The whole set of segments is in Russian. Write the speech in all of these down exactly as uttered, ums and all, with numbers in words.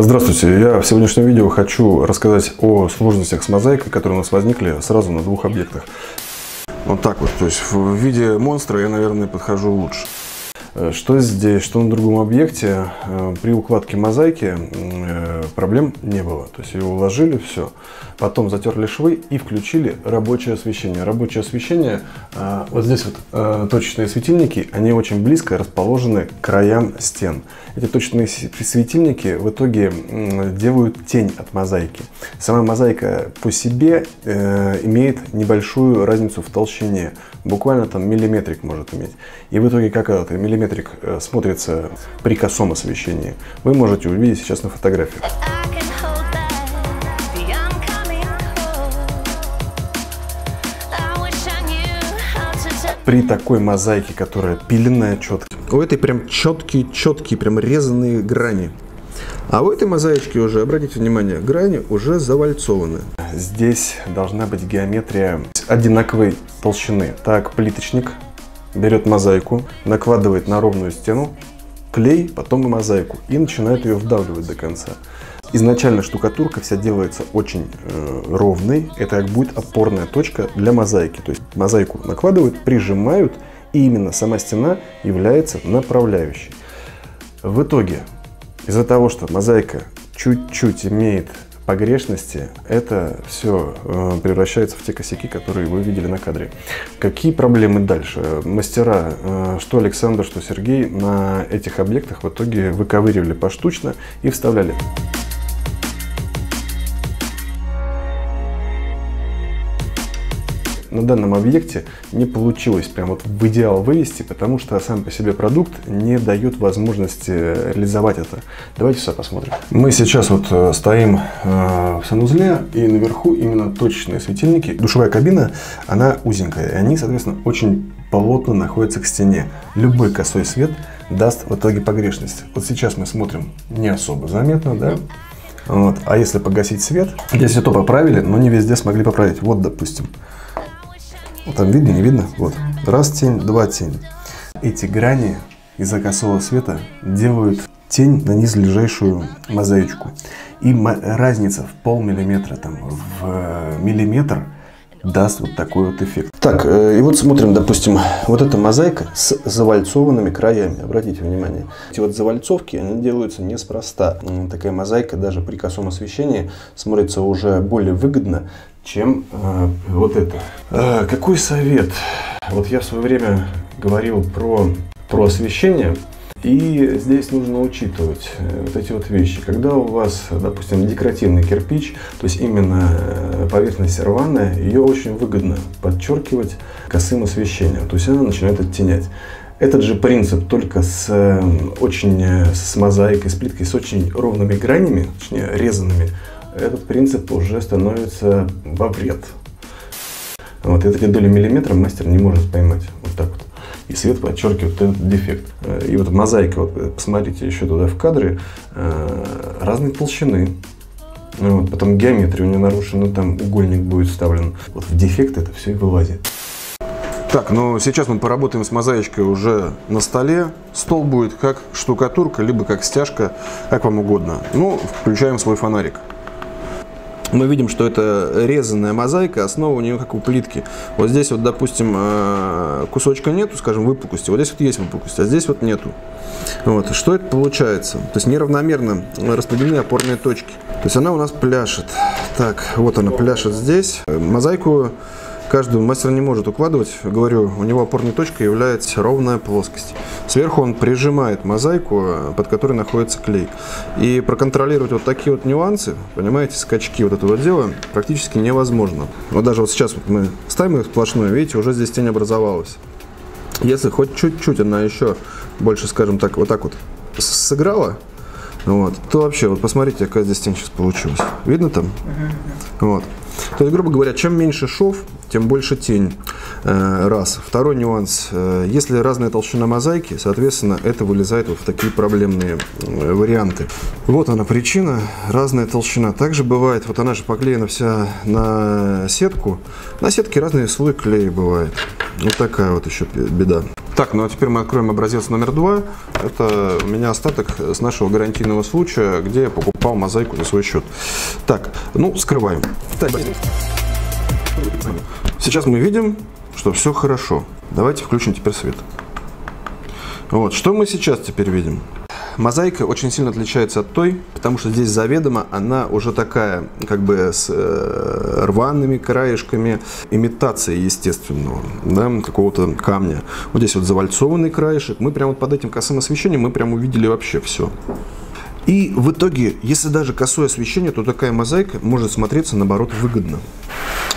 Здравствуйте, я в сегодняшнем видео хочу рассказать о сложностях с мозаикой, которые у нас возникли сразу на двух объектах. Вот так вот, то есть в виде монстра я, наверное, подхожу лучше. Что здесь, что на другом объекте, при укладке мозаики проблем не было. То есть ее уложили, все. Потом затерли швы и включили рабочее освещение. Рабочее освещение, вот здесь вот точечные светильники, они очень близко расположены к краям стен. Эти точечные светильники в итоге делают тень от мозаики. Сама мозаика по себе имеет небольшую разницу в толщине. Буквально там миллиметрик может иметь. И в итоге как это миллиметрик смотрится при косом освещении. Вы можете увидеть сейчас на фотографии. При такой мозаике, которая пиленная, четкая. У этой прям четкие-четкие, прям резанные грани. А у этой мозаички уже, обратите внимание, грани уже завальцованы. Здесь должна быть геометрия одинаковой толщины. Так, плиточник берет мозаику, накладывает на ровную стену клей, потом и мозаику, и начинает ее вдавливать до конца. Изначально штукатурка вся делается очень э, ровной, это как будет опорная точка для мозаики. То есть мозаику накладывают, прижимают, и именно сама стена является направляющей. В итоге, из-за того, что мозаика чуть-чуть имеет погрешности, это все превращается в те косяки, которые вы видели на кадре. Какие проблемы дальше? Мастера, что Александр, что Сергей, на этих объектах в итоге выковыривали поштучно и вставляли. На данном объекте не получилось прям вот в идеал вывести, потому что сам по себе продукт не дает возможности реализовать это. Давайте все посмотрим. Мы сейчас вот стоим в санузле, и наверху именно точечные светильники. Душевая кабина, она узенькая, и они, соответственно, очень плотно находятся к стене. Любой косой свет даст в итоге погрешность. Вот сейчас мы смотрим не особо заметно, да? Вот. А если погасить свет, здесь все то поправили, но не везде смогли поправить. Вот, допустим. Там видно, не видно? Вот. Раз тень, два тень. Эти грани из-за косого света делают тень на низлежащую мозаичку. И разница в полмиллиметра, там, в миллиметр даст вот такой вот эффект. Так, и вот смотрим, допустим, вот эта мозаика с завальцованными краями. Обратите внимание, эти вот завальцовки, они делаются неспроста. Такая мозаика даже при косом освещении смотрится уже более выгодно, чем э, вот это. Э, какой совет? Вот я в свое время говорил про, про освещение, и здесь нужно учитывать вот эти вот вещи. Когда у вас, допустим, декоративный кирпич, то есть именно поверхность рваная, ее очень выгодно подчеркивать косым освещением, то есть она начинает оттенять. Этот же принцип, только с, очень, с мозаикой, с плиткой, с очень ровными гранями, точнее резанными. Этот принцип уже становится во вред. Вот эти доли миллиметра мастер не может поймать. Вот так вот. И свет подчеркивает этот дефект. И вот мозаика, вот, посмотрите еще туда в кадры, разной толщины. Вот, потом геометрия у нее нарушена, там угольник будет вставлен. Вот в дефект это все и вылазит. Так, ну сейчас мы поработаем с мозаичкой уже на столе. Стол будет как штукатурка, либо как стяжка, как вам угодно. Ну, включаем свой фонарик. Мы видим, что это резанная мозаика, основа у нее как у плитки. Вот здесь вот, допустим, кусочка нету, скажем, выпуклости. Вот здесь вот есть выпуклость, а здесь вот нету. Вот. Что это получается? То есть неравномерно распределены опорные точки. То есть она у нас пляшет. Так, вот она пляшет здесь. Мозаику каждый мастер не может укладывать. Говорю, у него опорной точкой является ровная плоскость. Сверху он прижимает мозаику, под которой находится клей. И проконтролировать вот такие вот нюансы, понимаете, скачки вот этого дела практически невозможно. Вот даже вот сейчас вот мы ставим ее сплошную, видите, уже здесь тень образовалась. Если хоть чуть-чуть она еще больше, скажем так, вот так вот сыграла, вот, то вообще, вот посмотрите, какая здесь тень сейчас получилась. Видно там? Вот. То есть, грубо говоря, чем меньше шов, тем больше тень. Раз. Второй нюанс. Если разная толщина мозаики, соответственно, это вылезает вот в такие проблемные варианты. Вот она причина. Разная толщина. Также бывает, вот она же поклеена вся на сетку. На сетке разный слой клея бывает. Вот такая вот еще беда. Так, ну а теперь мы откроем образец номер два. Это у меня остаток с нашего гарантийного случая, где я покупал мозаику за свой счет. Так, ну, скрываем. Так. Сейчас мы видим, что все хорошо. Давайте включим теперь свет. Вот, что мы сейчас теперь видим? Мозаика очень сильно отличается от той, потому что здесь заведомо она уже такая, как бы с э, рваными краешками, имитация естественного, да, какого-то камня. Вот здесь вот завальцованный краешек. Мы прямо вот под этим косым освещением мы прямо увидели вообще все. И в итоге, если даже косое освещение, то такая мозаика может смотреться, наоборот, выгодно.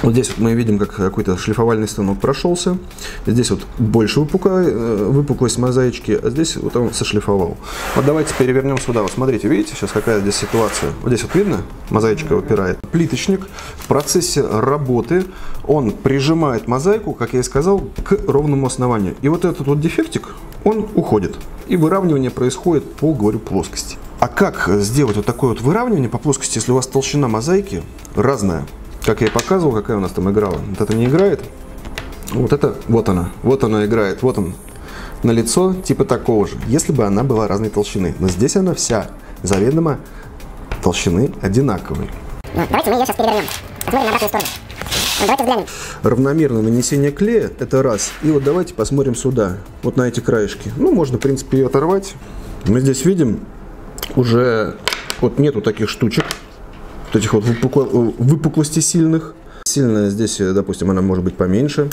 Вот здесь вот мы видим, как какой-то шлифовальный станок прошелся. Здесь вот больше выпуклость мозаички, а здесь вот он сошлифовал. Вот давайте перевернем сюда. Вот смотрите, видите сейчас, какая здесь ситуация? Вот здесь вот видно, мозаичка выпирает. Плиточник в процессе работы, он прижимает мозаику, как я и сказал, к ровному основанию. И вот этот вот дефектик, он уходит. И выравнивание происходит по, говорю, плоскости. А как сделать вот такое вот выравнивание по плоскости, если у вас толщина мозаики разная? Как я и показывал, какая у нас там играла. Вот это не играет. Вот это, вот она. Вот она играет. Вот он. На лицо типа такого же. Если бы она была разной толщины. Но здесь она вся заведомо толщины одинаковой. Ну, давайте мы ее сейчас перевернем. Посмотрим на обратную сторону. Ну, давайте взглянем. Равномерное нанесение клея – это раз. И вот давайте посмотрим сюда. Вот на эти краешки. Ну, можно, в принципе, ее оторвать. Мы здесь видим... Уже вот нету таких штучек, вот этих вот выпукл... выпуклостей сильных. Сильно здесь, допустим, она может быть поменьше.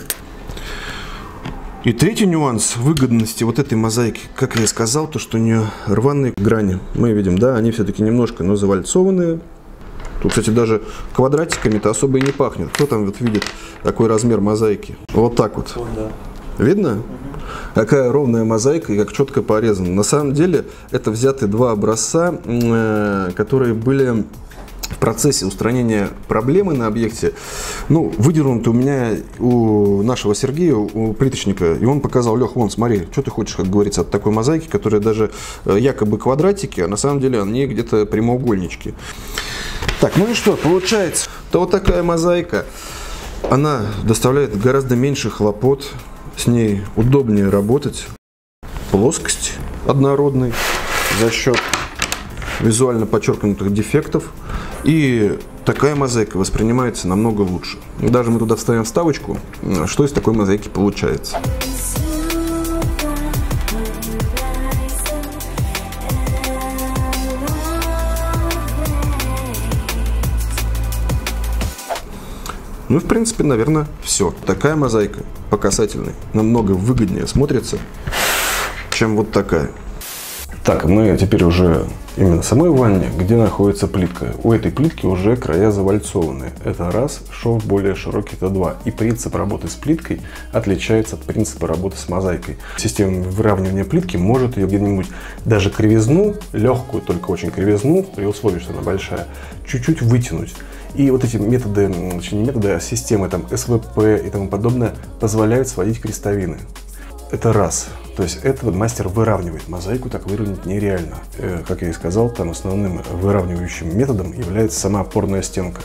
И третий нюанс выгодности вот этой мозаики, как я и сказал, то что у нее рваные грани. Мы видим, да, они все-таки немножко, но завальцованные. Тут, кстати, даже квадратиками-то особо и не пахнет. Кто там вот видит такой размер мозаики? Вот так вот. Видно? Какая ровная мозаика и как четко порезана. На самом деле это взяты два образца, которые были в процессе устранения проблемы на объекте. Ну, выдернуты у меня, у нашего Сергея, у плиточника. И он показал: Лех, вон, смотри, что ты хочешь, как говорится, от такой мозаики, которая даже якобы квадратики, а на самом деле они где-то прямоугольнички. Так, ну и что, получается, то вот такая мозаика, она доставляет гораздо меньше хлопот. С ней удобнее работать. Плоскость однородной за счет визуально подчеркнутых дефектов. И такая мозаика воспринимается намного лучше. Даже мы туда вставим вставочку, что из такой мозаики получается. Ну, в принципе, наверное, все. Такая мозаика по касательной намного выгоднее смотрится, чем вот такая. Так, мы теперь уже именно в самой ванне, где находится плитка. У этой плитки уже края завальцованные. Это раз, шов более широкий, это два. И принцип работы с плиткой отличается от принципа работы с мозаикой. Система выравнивания плитки может ее где-нибудь даже кривизну, легкую, только очень кривизну, при условии, что она большая, чуть-чуть вытянуть. И вот эти методы, точнее не методы, а системы там эс вэ пэ и тому подобное позволяют сводить крестовины. Это раз. То есть это вот мастер выравнивает. Мозаику так выровнять нереально. Как я и сказал, там основным выравнивающим методом является сама опорная стенка.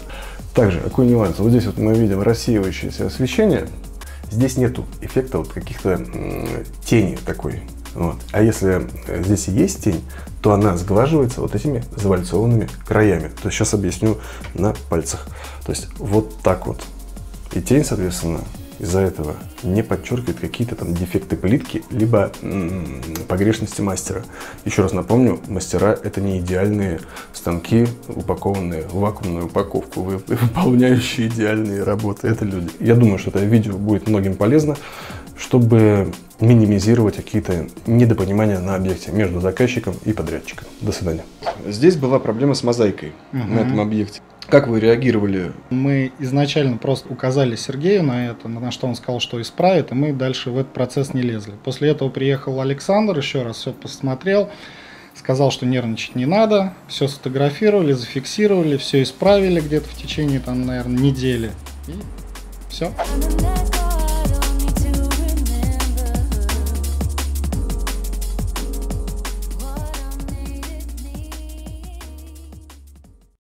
Также, какой нюанс? Вот здесь вот мы видим рассеивающееся освещение. Здесь нету эффекта вот каких-то тени такой. Вот. А если здесь и есть тень, то она сглаживается вот этими завальцованными краями. То есть сейчас объясню на пальцах. То есть вот так вот. И тень, соответственно, из-за этого не подчеркивает какие-то там дефекты плитки, либо м -м, погрешности мастера. Еще раз напомню, мастера это не идеальные станки, упакованные в вакуумную упаковку, выполняющие идеальные работы. Это люди. Я думаю, что это видео будет многим полезно, чтобы минимизировать какие-то недопонимания на объекте между заказчиком и подрядчиком. До свидания. Здесь была проблема с мозаикой угу. на этом объекте. Как вы реагировали? Мы изначально просто указали Сергею на это, на что он сказал, что исправит, и мы дальше в этот процесс не лезли. После этого приехал Александр, еще раз все посмотрел, сказал, что нервничать не надо, все сфотографировали, зафиксировали, все исправили где-то в течение, там, наверное, недели. И все.